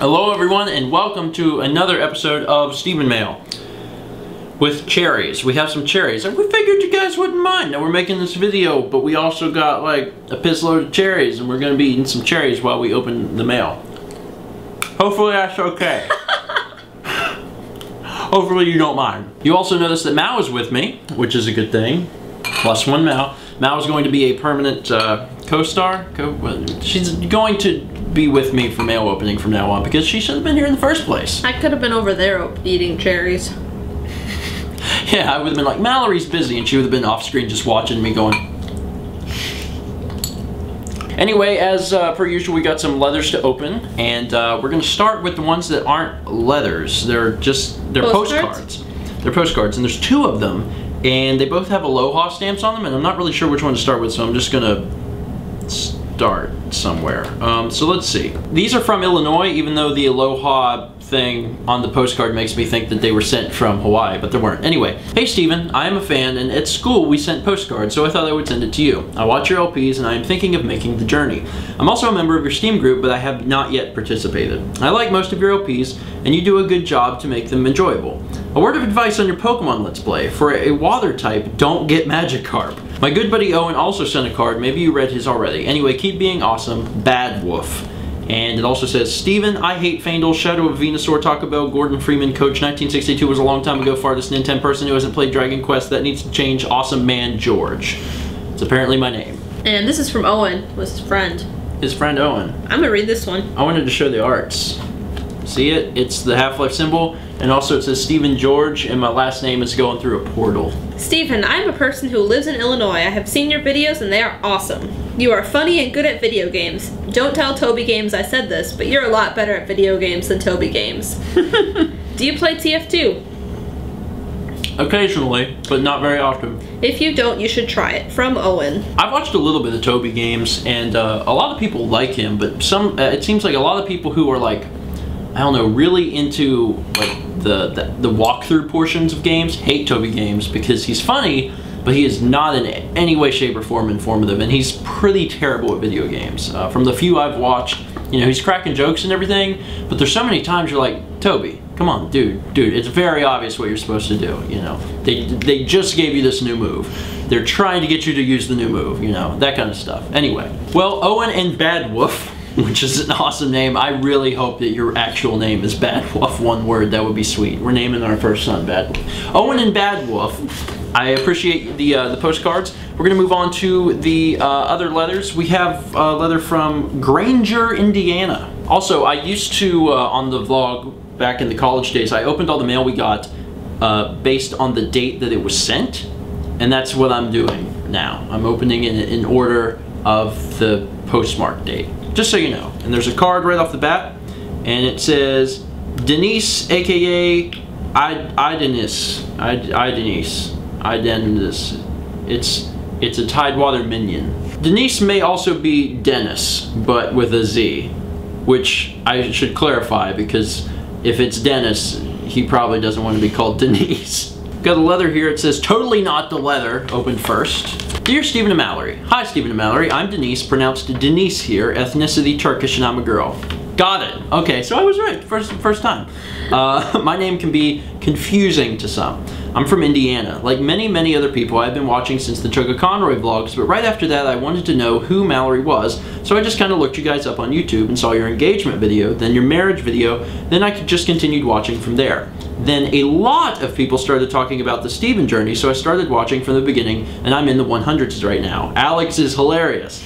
Hello everyone, and welcome to another episode of StephenMail with cherries. We have some cherries, and we figured you guys wouldn't mind that we're making this video, but we also got like a piss load of cherries, and we're gonna be eating some cherries while we open the mail. Hopefully that's okay. Hopefully you don't mind. You also noticed that Mal is with me, which is a good thing. Plus one Mal. Mal is going to be a permanent co-star. She's going to be with me for mail opening from now on because she should have been here in the first place. I could have been over there eating cherries. Yeah, I would have been like, Mallory's busy, and she would have been off screen just watching me going. Anyway, as per usual, we got some leathers to open, and we're going to start with the ones that aren't leathers. They're just, they're postcards. They're postcards, and there's two of them, and they both have Aloha stamps on them, and I'm not really sure which one to start with, so I'm just going to start somewhere. So let's see. These are from Illinois, even though the Aloha thing on the postcard makes me think that they were sent from Hawaii, but they weren't. Anyway, hey Steven, I am a fan, and at school we sent postcards, so I thought I would send it to you. I watch your LPs, and I am thinking of making the journey. I'm also a member of your Steam group, but I have not yet participated. I like most of your LPs, and you do a good job to make them enjoyable. A word of advice on your Pokémon Let's Play. For a water type, don't get Magikarp. My good buddy Owen also sent a card, maybe you read his already. Anyway, keep being awesome, Bad Wolf. And it also says, Steven, I hate Feindel, Shadow of Venusaur, Taco Bell, Gordon Freeman, Coach 1962 was a long time ago, farthest Nintendo person who hasn't played Dragon Quest, that needs to change, awesome man, George. It's apparently my name. And this is from Owen, was his friend. His friend Owen. I'm gonna read this one. I wanted to show the arts. See it? It's the Half-Life symbol, and also it says Steven George, and my last name is going through a portal. Steven, I'm a person who lives in Illinois. I have seen your videos, and they are awesome. You are funny and good at video games. Don't tell Toby Games I said this, but you're a lot better at video games than Toby Games. Do you play TF2? Occasionally, but not very often. If you don't, you should try it. From Owen. I've watched a little bit of Toby Games, and a lot of people like him, but some it seems like a lot of people who are like, I don't know, really into like the walkthrough portions of games hate Toby Games because he's funny, but he is not in any way, shape, or form informative, and he's pretty terrible at video games. From the few I've watched, you know, he's cracking jokes and everything, but there's so many times you're like, Toby, come on, dude, it's very obvious what you're supposed to do, you know. They just gave you this new move. They're trying to get you to use the new move, you know, that kind of stuff. Anyway, well, Owen and Bad Wolf, which is an awesome name. I really hope that your actual name is Bad Wolf, one word. That would be sweet. We're naming our first son Bad Wolf. Owen and Bad Wolf, I appreciate the postcards. We're going to move on to the other leathers. We have leather from Granger, Indiana. Also, I used to, on the vlog back in the college days, I opened all the mail we got based on the date that it was sent, and that's what I'm doing now. I'm opening it in order of the postmark date. Just so you know. And there's a card right off the bat, and it says Denise, aka Denise. It's a Tidewater minion. Denise may also be Dennis, but with a Z, which I should clarify because if it's Dennis, he probably doesn't want to be called Denise. Got a leather here. It says totally not the leather. Open first. Dear Stephen and Mallory. Hi Stephen and Mallory, I'm Denise, pronounced Denise here, ethnicity Turkish, and I'm a girl. Got it. Okay, so I was right, first time. My name can be confusing to some. I'm from Indiana. Like many other people, I've been watching since the Chuggaaconroy vlogs, but right after that I wanted to know who Mallory was, so I just kind of looked you guys up on YouTube and saw your engagement video, then your marriage video, then I just continued watching from there. Then a lot of people started talking about the Steven journey, so I started watching from the beginning, and I'm in the 100s right now. Alex is hilarious.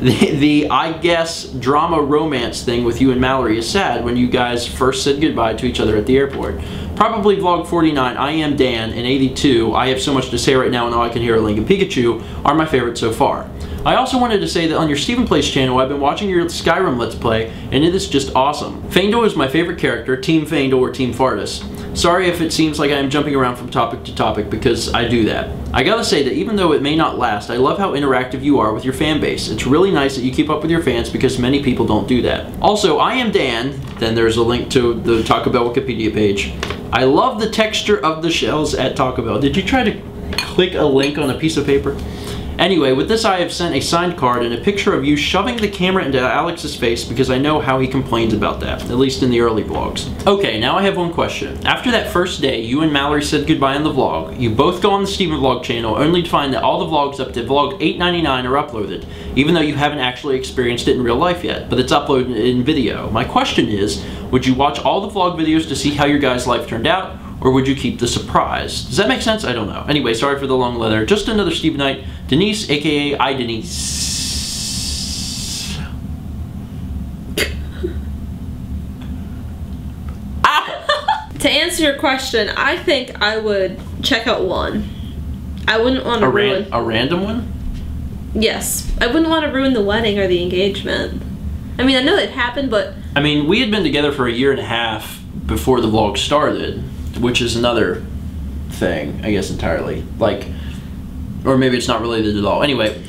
The I guess drama romance thing with you and Mallory is sad when you guys first said goodbye to each other at the airport. Probably vlog 49, I am Dan, and 82, I have so much to say right now and all I can hear are Link and Pikachu, are my favorite so far. I also wanted to say that on your Steven Plays channel, I've been watching your Skyrim Let's Play, and it is just awesome. Phaedra is my favorite character, Team Phaedra or Team Fartus. Sorry if it seems like I am jumping around from topic to topic, because I do that. I gotta say that even though it may not last, I love how interactive you are with your fan base. It's really nice that you keep up with your fans because many people don't do that. Also, I am Dan, then there's a link to the Taco Bell Wikipedia page. I love the texture of the shells at Taco Bell. Did you try to click a link on a piece of paper? Anyway, with this I have sent a signed card and a picture of you shoving the camera into Alex's face because I know how he complains about that, at least in the early vlogs. Okay, now I have one question. After that first day, you and Mallory said goodbye in the vlog. You both go on the Steven Vlog channel only to find that all the vlogs up to vlog 899 are uploaded, even though you haven't actually experienced it in real life yet, but it's uploaded in video. My question is, would you watch all the vlog videos to see how your guys' life turned out, or would you keep the surprise? Does that make sense? I don't know. Anyway, sorry for the long letter. Just another Stevenite. Denise, aka I Denise. Ah! To answer your question, I think I would check out one. I wouldn't want to ruin a random one. Yes, I wouldn't want to ruin the wedding or the engagement. I mean, I know it happened, but I mean, we had been together for a year and a half before the vlog started, which is another thing, I guess, entirely. Like, or maybe it's not related at all. Anyway,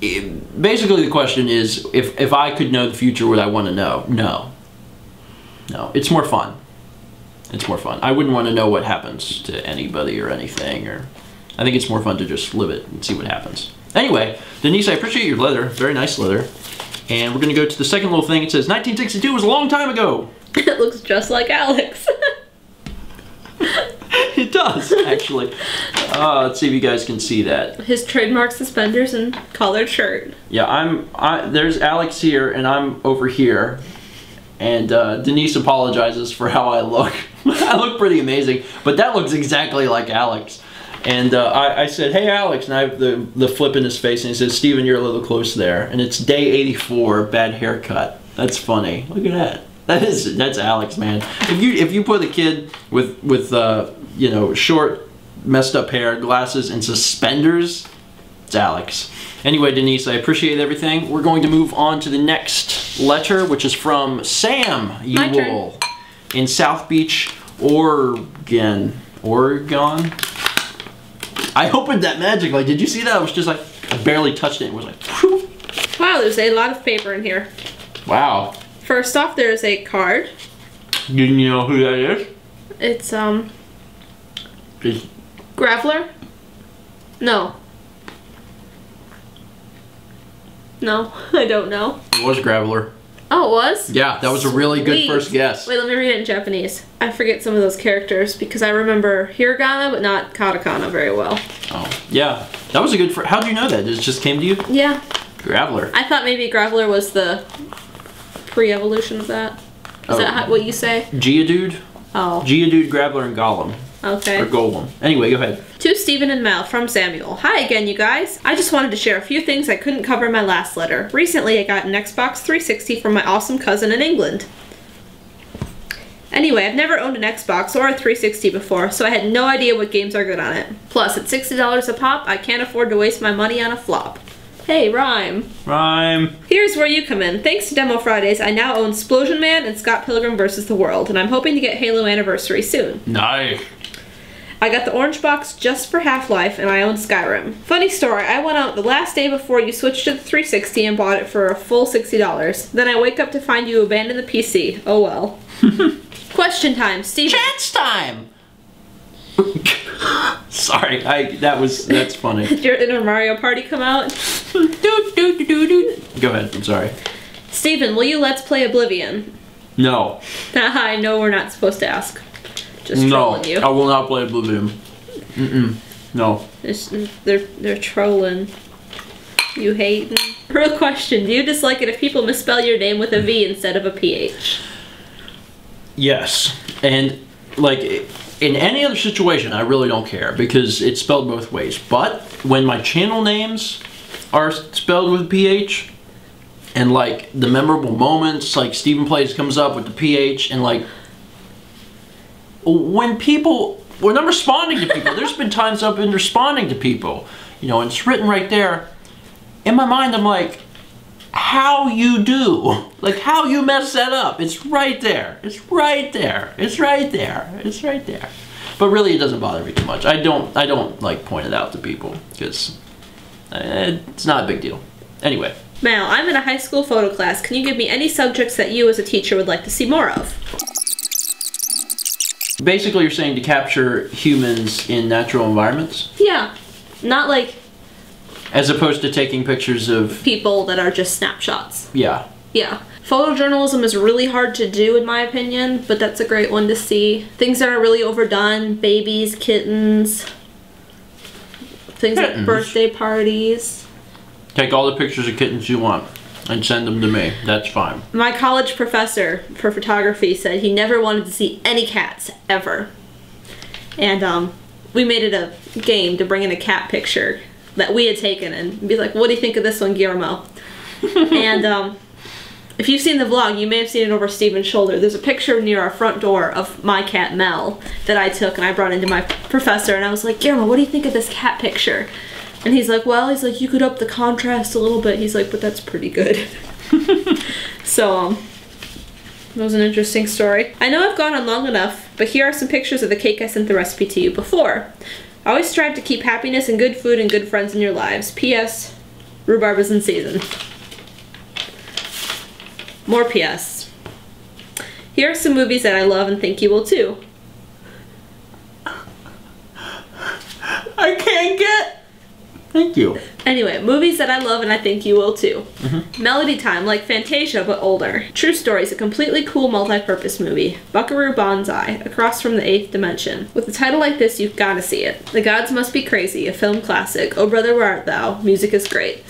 basically the question is, if I could know the future, would I want to know? No. No. It's more fun. It's more fun. I wouldn't want to know what happens to anybody or anything, or I think it's more fun to just live it and see what happens. Anyway, Denise, I appreciate your letter. Very nice letter. And we're going to go to the second little thing. It says, 1962 was a long time ago. It looks just like Alex. It does, actually. Let's see if you guys can see that. His trademark suspenders and collared shirt. Yeah, there's Alex here, and I'm over here. And Denise apologizes for how I look. I look pretty amazing, but that looks exactly like Alex. And I said, hey, Alex, and I have the flip in his face, and he says, Steven, you're a little close there. And it's day 84, bad haircut. That's funny. Look at that. That's Alex, man. If you put a kid with you know, short, messed up hair, glasses, and suspenders, it's Alex. Anyway, Denise, I appreciate everything. We're going to move on to the next letter, which is from Sam Ewell in South Beach, Oregon. Oregon? I opened that magically. Did you see that? I was just like, I barely touched it. It was like, whew. Wow, there's a lot of paper in here. Wow. First off, there's a card. You know who that is? It's, Graveler? No. No, I don't know. It was Graveler. Oh, it was? Yeah, that was a really good first guess. Wait, let me read it in Japanese. I forget some of those characters because I remember hiragana, but not katakana very well. Oh, yeah. That was a good first. How do you know that? It just came to you? Yeah. Graveler. I thought maybe Graveler was the pre-evolution of that. Is that what you say? Geodude. Oh. Geodude, Graveler, and Golem. Okay. Or Golem. Anyway, go ahead. To Steven and Mel from Samuel. Hi again, you guys. I just wanted to share a few things I couldn't cover in my last letter. Recently, I got an Xbox 360 from my awesome cousin in England. Anyway, I've never owned an Xbox or a 360 before, so I had no idea what games are good on it. Plus, at $60 a pop, I can't afford to waste my money on a flop. Hey, rhyme. Rhyme. Here's where you come in. Thanks to Demo Fridays, I now own Splosion Man and Scott Pilgrim vs. the World, and I'm hoping to get Halo Anniversary soon. Nice. I got the orange box just for Half-Life, and I own Skyrim. Funny story, I went out the last day before you switched to the 360 and bought it for a full $60. Then I wake up to find you abandoned the PC. Oh well. Question time, Steve. Chance time! Sorry, that's funny. Did your Inner Mario Party come out? Go ahead, I'm sorry. Steven, will you let's play Oblivion? No. I know we're not supposed to ask. Just trolling you. I will not play Oblivion. Mm-mm. No. They're trolling. You hating. Real question, do you dislike it if people misspell your name with a V instead of a PH? Yes. And, like, in any other situation, I really don't care because it's spelled both ways. But when my channel names are spelled with a PH, and, like, the memorable moments, like, Steven Plays comes up with the PH, and, like, when I'm responding to people, there's been times I've been responding to people, you know, and it's written right there. In my mind, I'm like, how you do? Like, how you mess that up? It's right there. It's right there. It's right there. It's right there. But really, it doesn't bother me too much. I don't like, point it out to people, because it's not a big deal. Anyway. Mal, I'm in a high school photo class. Can you give me any subjects that you as a teacher would like to see more of? Basically, you're saying to capture humans in natural environments? Yeah. Not like As opposed to taking pictures of... people that are just snapshots. Yeah. Yeah. Photojournalism is really hard to do, in my opinion, but that's a great one to see. Things that are really overdone, babies, kittens, things like birthday parties. Take all the pictures of kittens you want and send them to me. That's fine. My college professor for photography said he never wanted to see any cats, ever. And we made it a game to bring in a cat picture that we had taken and be like, what do you think of this one, Guillermo? And if you've seen the vlog, you may have seen it over Steven's shoulder. There's a picture near our front door of my cat, Mel, that I took and I brought into my professor. And I was like, Guillermo, what do you think of this cat picture? And he's like, well, he's like, you could up the contrast a little bit. He's like, but that's pretty good. So, that was an interesting story. I know I've gone on long enough, but here are some pictures of the cake I sent the recipe to you before. I always strive to keep happiness and good food and good friends in your lives. P.S. Rhubarb is in season. More P.S. Here are some movies that I love and think you will too. I can't get... Thank you. Anyway, movies that I love and I think you will too. Mm-hmm. Melody Time, like Fantasia, but older. True Stories, a completely cool multi-purpose movie. Buckaroo Banzai, Across from the Eighth Dimension. With a title like this, you've gotta see it. The Gods Must Be Crazy, a film classic. Oh Brother Where Art Thou, music is great.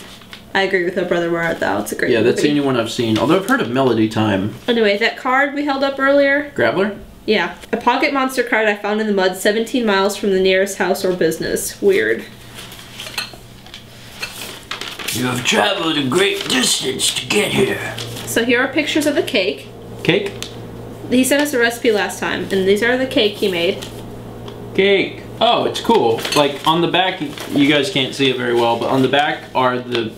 I agree with Oh Brother Where Art Thou, it's a great movie. Yeah, that's the only one I've seen, although I've heard of Melody Time. Anyway, that card we held up earlier. Graveler? Yeah. A pocket monster card I found in the mud 17 miles from the nearest house or business. Weird. You have traveled a great distance to get here. So here are pictures of the cake. Cake? He sent us a recipe last time, and these are the cake he made. Cake. Oh, it's cool. Like, on the back, you guys can't see it very well, but on the back are the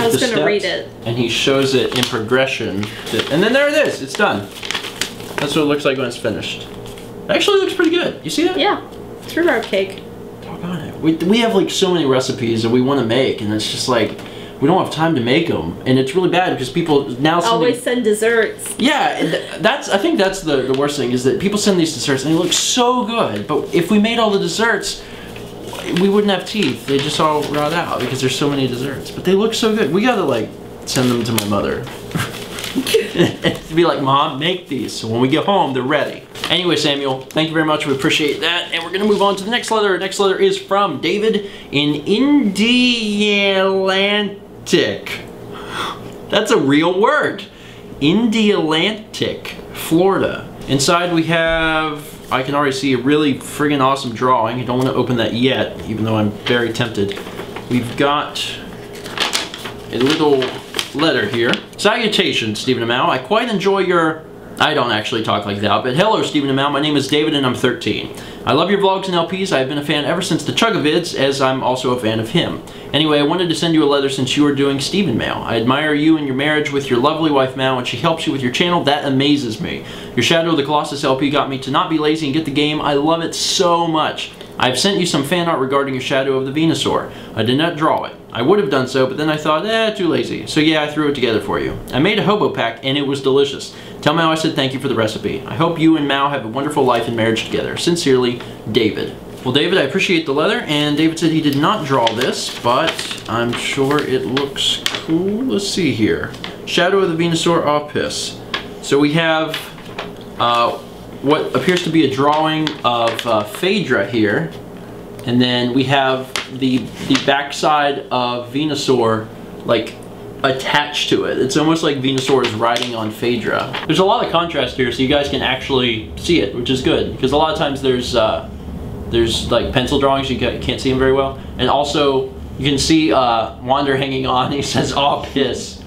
I was going to read it. And he shows it in progression. And then there it is. It's done. That's what it looks like when it's finished. It actually looks pretty good. You see that? Yeah. It's rhubarb cake. We have like so many recipes that we want to make, and it's just like we don't have time to make them, and it's really bad because people now always send desserts. Yeah, and that's I think that's the worst thing is that people send these desserts and they look so good, but if we made all the desserts, we wouldn't have teeth. They just all rot out because there's so many desserts, but they look so good. We gotta like send them to my mother. To be like, Mom, make these so when we get home they're ready. Anyway, Samuel, thank you very much. We appreciate that, and we're gonna move on to the next letter. Next letter is from David in Indialantic. That's a real word. Indialantic, Florida. Inside we have, I can already see a really friggin' awesome drawing. I don't want to open that yet, even though I'm very tempted. We've got a little letter here. Salutations, Stephen and Mal. I quite enjoy your... I don't actually talk like that, but hello, Stephen and Mal. My name is David, and I'm 13. I love your vlogs and LPs. I have been a fan ever since the Chuggaavids, as I'm also a fan of him. Anyway, I wanted to send you a letter since you are doing Stephen Mail. I admire you and your marriage with your lovely wife, Mal, and she helps you with your channel. That amazes me. Your Shadow of the Colossus LP got me to not be lazy and get the game. I love it so much. I've sent you some fan art regarding your Shadow of the Venusaur. I did not draw it. I would have done so, but then I thought, too lazy. So yeah, I threw it together for you. I made a hobo pack, and it was delicious. Tell Mal I said thank you for the recipe. I hope you and Mal have a wonderful life and marriage together. Sincerely, David. Well, David, I appreciate the letter, and David said he did not draw this, but I'm sure it looks cool. Let's see here. Shadow of the Venusaur Opus. So we have what appears to be a drawing of Phaedra here, and then we have the backside of Venusaur like attached to it. It's almost like Venusaur is riding on Phaedra. There's a lot of contrast here, so you guys can actually see it, which is good, because a lot of times there's like pencil drawings, you can't see them very well. And also, you can see Wander hanging on, he says, "Aw, piss."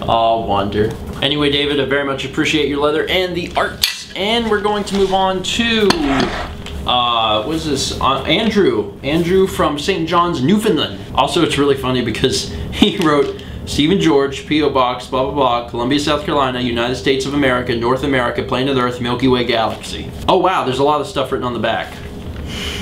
Aw, Wander. Anyway, David, I very much appreciate your leather and the arts. And we're going to move on to... what is this? Andrew. Andrew from St. John's, Newfoundland. Also, it's really funny because he wrote Stephen George, P.O. Box, blah, blah, blah, Columbia, South Carolina, United States of America, North America, Planet Earth, Milky Way Galaxy. Oh, wow, there's a lot of stuff written on the back.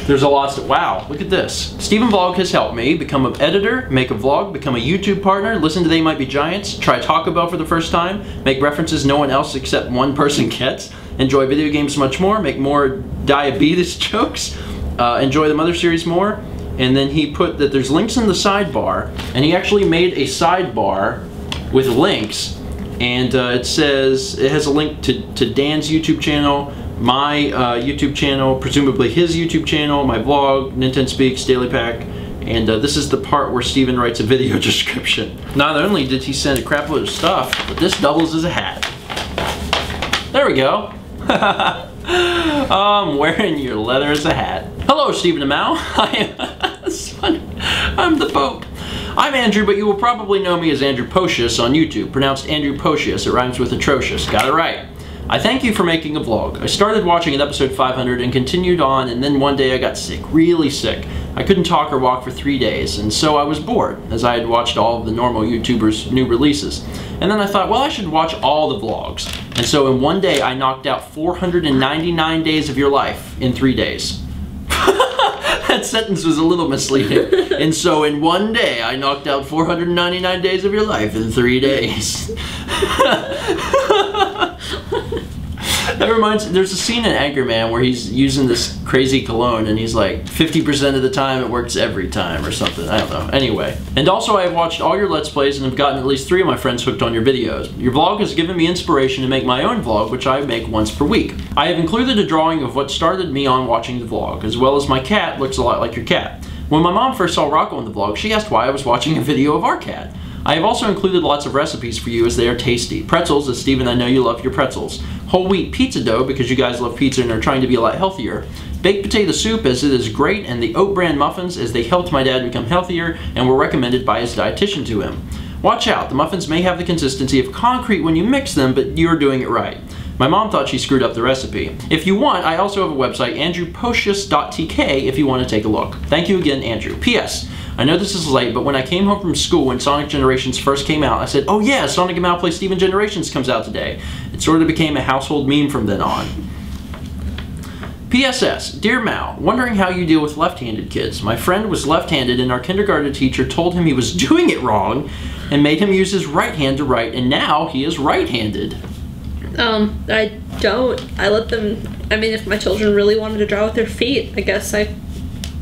There's a lot of... Wow, look at this. Stephen Vlog has helped me become an editor, make a vlog, become a YouTube partner, listen to They Might Be Giants, try Taco Bell for the first time, make references no one else except one person gets, enjoy video games much more, make more diabetes jokes, enjoy the Mother series more, and then he put that there's links in the sidebar, and he actually made a sidebar with links, and it says, it has a link to Dan's YouTube channel, my YouTube channel, presumably his YouTube channel, my blog, Nintendo Speaks, Daily Pack, and this is the part where Steven writes a video description. Not only did he send a crapload of stuff, but this doubles as a hat. There we go. I'm wearing your leather as a hat. Hello, Steven and Mal. I'm the Pope. I'm Andrew, but you will probably know me as Andrew Pocius on YouTube. Pronounced Andrew Pocius. It rhymes with atrocious. Got it right. I thank you for making a vlog. I started watching at episode 500 and continued on, and then one day I got sick, really sick. I couldn't talk or walk for 3 days, and so I was bored, as I had watched all of the normal YouTubers' new releases. And then I thought, well, I should watch all the vlogs. And so in one day, I knocked out 499 days of your life in 3 days. That sentence was a little misleading. And so in one day, I knocked out 499 days of your life in 3 days. That reminds me, there's a scene in Anchorman where he's using this crazy cologne and he's like, 50% of the time it works every time or something. I don't know. Anyway. And also I have watched all your Let's Plays and have gotten at least 3 of my friends hooked on your videos. Your vlog has given me inspiration to make my own vlog, which I make once per week. I have included a drawing of what started me on watching the vlog, as well as my cat looks a lot like your cat. When my mom first saw Rocco on the vlog, she asked why I was watching a video of our cat. I have also included lots of recipes for you as they are tasty. Pretzels, as Steven, I know you love your pretzels. Whole wheat pizza dough, because you guys love pizza and are trying to be a lot healthier. Baked potato soup, as it is great, and the oat bran muffins, as they helped my dad become healthier and were recommended by his dietitian to him. Watch out, the muffins may have the consistency of concrete when you mix them, but you're doing it right. My mom thought she screwed up the recipe. If you want, I also have a website, andrewpocius.tk, if you want to take a look. Thank you again, Andrew. P.S. I know this is late, but when I came home from school when Sonic Generations first came out, I said, oh yeah, Sonic and Mal Play Steven Generations comes out today. It sort of became a household meme from then on. PSS, dear Mal, wondering how you deal with left-handed kids. My friend was left-handed and our kindergarten teacher told him he was doing it wrong and made him use his right hand to write, and now he is right-handed. I don't. I let them, I mean, if my children really wanted to draw with their feet, I guess I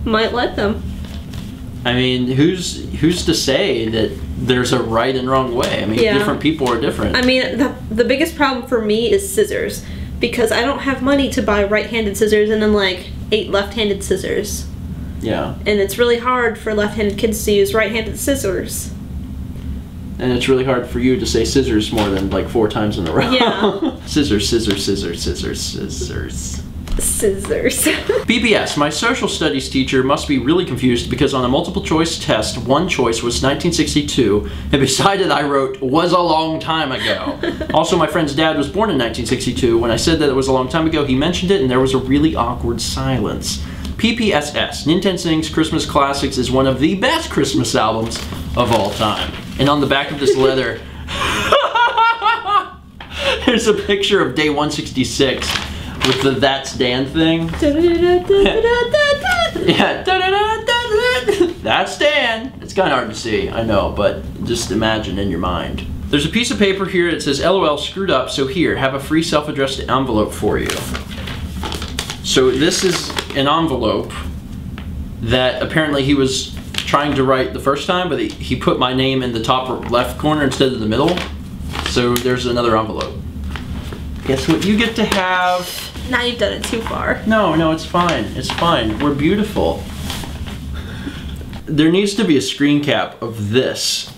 might let them. I mean, who's to say that there's a right and wrong way? I mean, yeah. Different people are different. I mean, the biggest problem for me is scissors, because I don't have money to buy right-handed scissors and then, like, 8 left-handed scissors. Yeah. And it's really hard for left-handed kids to use right-handed scissors. And it's really hard for you to say scissors more than, like, 4 times in a row. Yeah. Scissors, scissors, scissors, scissors, scissors. Scissors. BBS, my social studies teacher must be really confused because on a multiple choice test, one choice was 1962, and beside it I wrote, was a long time ago. Also, my friend's dad was born in 1962. When I said that it was a long time ago, he mentioned it and there was a really awkward silence. PPSS, Nintendo Sings Christmas Classics is one of the best Christmas albums of all time. And on the back of this leather, there's a picture of day 166. With the That's Dan thing. Yeah. That's Dan. It's kind of hard to see, I know, but just imagine in your mind. There's a piece of paper here that says, LOL, screwed up, so here, have a free self-addressed envelope for you. So this is an envelope that apparently he was trying to write the first time, but he put my name in the top left corner instead of the middle. So there's another envelope. Guess what you get to have? Now you've done it too far. No, no, it's fine. It's fine. We're beautiful. There needs to be a screen cap of this.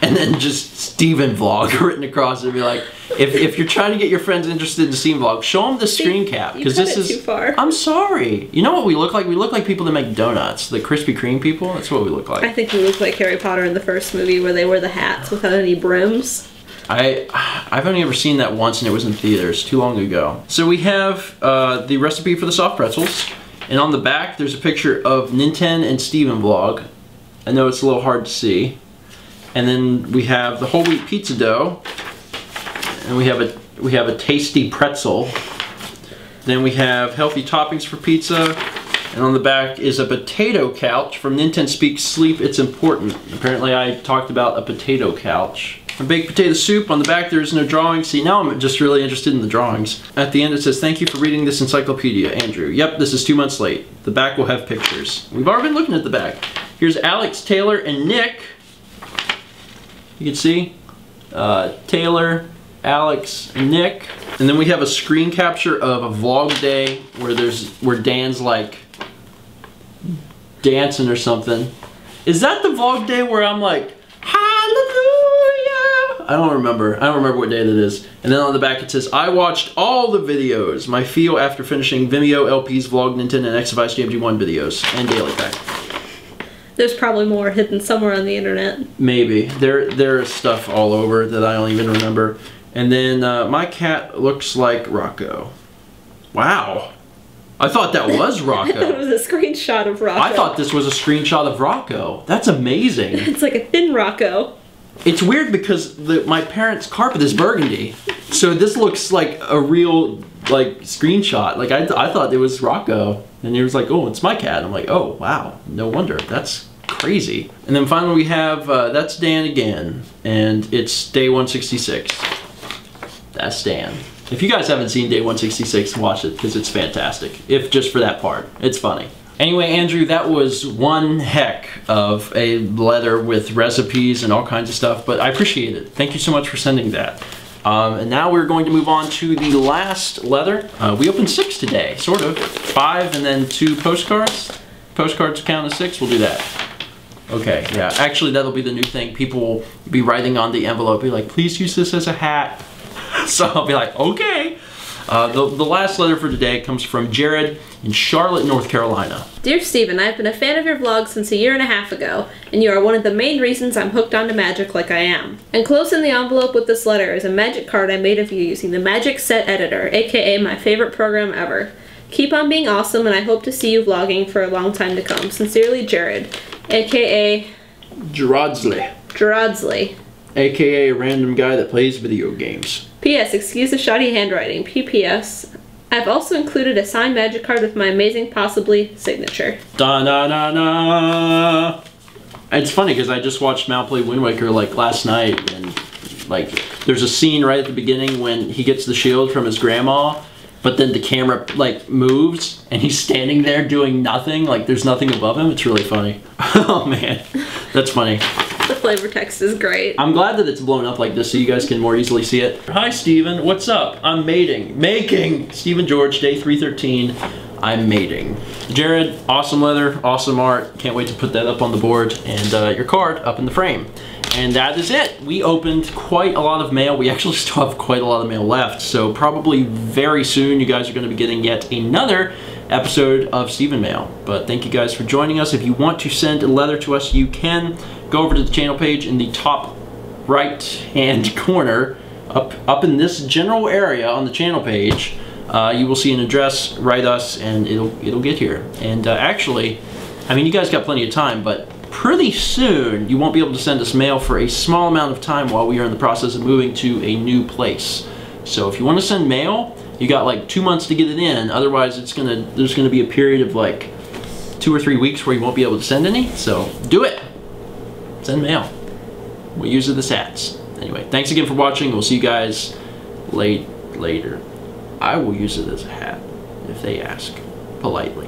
And then just Steven vlog written across it and be like, if you're trying to get your friends interested in seeing vlog, show them the screen cap. Because this is too far. I'm sorry. You know what we look like? We look like people that make donuts. The Krispy Kreme people. That's what we look like. I think we look like Harry Potter in the first movie where they wear the hats without any brims. I've only ever seen that once and it was in theaters too long ago. So we have the recipe for the soft pretzels, and on the back there's a picture of Nintendo and Steven vlog. I know it's a little hard to see. And then we have the whole wheat pizza dough, and we have a tasty pretzel. Then we have healthy toppings for pizza, and on the back is a potato couch from Nintendo Speak Sleep It's Important. Apparently I talked about a potato couch. and baked potato soup. On the back there is no drawing. See, now I'm just really interested in the drawings. At the end it says, thank you for reading this encyclopedia, Andrew. Yep, this is 2 months late. The back will have pictures. We've already been looking at the back. Here's Alex, Taylor, and Nick. You can see Taylor, Alex, and Nick. And then we have a screen capture of a vlog day where Dan's like dancing or something. Is that the vlog day where I'm like, hallelujah? I don't remember. I don't remember what day that is. And then on the back it says, I watched all the videos. My feel after finishing Vimeo, LPs, Vlog, Nintendo, and Xvice GMG1 videos and Daily Pack. There's probably more hidden somewhere on the internet. Maybe. There is stuff all over that I don't even remember. And then my cat looks like Rocco. Wow. I thought that was Rocco. That was a screenshot of Rocco. I thought this was a screenshot of Rocco. That's amazing. It's like a thin Rocco. It's weird because my parents' carpet is burgundy. So this looks like a real screenshot. Like I thought it was Rocco. And he was like, oh, it's my cat. I'm like, oh, wow. No wonder. That's crazy. And then finally we have, that's Dan again. And it's day 166. That's Dan. If you guys haven't seen Day 166, watch it, because it's fantastic. If just for that part. It's funny. Anyway, Andrew, that was one heck of a letter with recipes and all kinds of stuff, but I appreciate it. Thank you so much for sending that. And now we're going to move on to the last letter. We opened 6 today, sort of. 5 and then 2 postcards. Postcards count as 6, we'll do that. Okay, yeah. Actually, that'll be the new thing. People will be writing on the envelope, be like, please use this as a hat. So I'll be like, okay. The last letter for today comes from Jared in Charlotte, North Carolina. Dear Stephen, I've been a fan of your vlog since 1.5 years ago, and you are one of the main reasons I'm hooked onto magic like I am. Enclosed in the envelope with this letter is a magic card I made of you using the Magic Set Editor, aka my favorite program ever. Keep on being awesome, and I hope to see you vlogging for a long time to come. Sincerely, Jared, aka... Gerardsley. Gerardsley. AKA a random guy that plays video games. P.S. Excuse the shoddy handwriting. P.P.S. I've also included a signed magic card with my amazing possibly signature. Da na na na. It's funny because I just watched Mal play Wind Waker like last night, and like there's a scene right at the beginning when he gets the shield from his grandma, but then the camera like moves and he's standing there doing nothing. Like there's nothing above him. It's really funny. Oh man, that's funny. The flavor text is great. I'm glad that it's blown up like this so you guys can more easily see it. Hi, Steven. What's up? I'm mating. Making! Steven George, day 313. I'm mating. Jared, awesome leather, awesome art. Can't wait to put that up on the board and your card up in the frame. And that is it. We opened quite a lot of mail. We actually still have quite a lot of mail left. So probably very soon you guys are going to be getting yet another episode of StephenMail. But thank you guys for joining us. If you want to send a letter to us, you can go over to the channel page in the top right hand corner, up in this general area on the channel page. You will see an address. Write us, and it'll get here. And actually, I mean, you guys got plenty of time, but pretty soon you won't be able to send us mail for a small amount of time while we are in the process of moving to a new place. So if you want to send mail, you got like 2 months to get it in. Otherwise, there's gonna be a period of like 2 or 3 weeks where you won't be able to send any. So do it. Send mail. We'll use it as hats. Anyway, thanks again for watching. We'll see you guys later. I will use it as a hat if they ask politely.